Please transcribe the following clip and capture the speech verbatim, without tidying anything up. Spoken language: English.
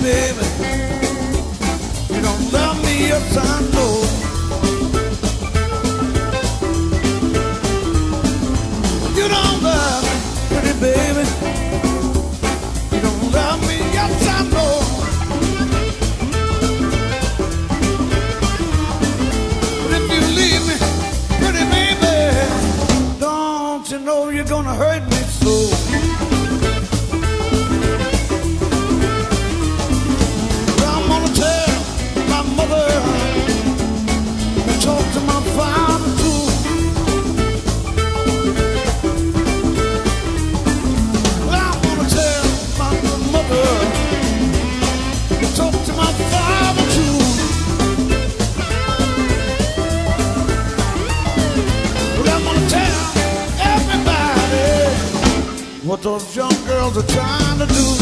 Baby, you don't love me as I know. You don't love me, pretty baby. You don't love me as I know. But if you leave me, pretty baby, don't you know you're gonna hurt me so? What those young girls are trying to do.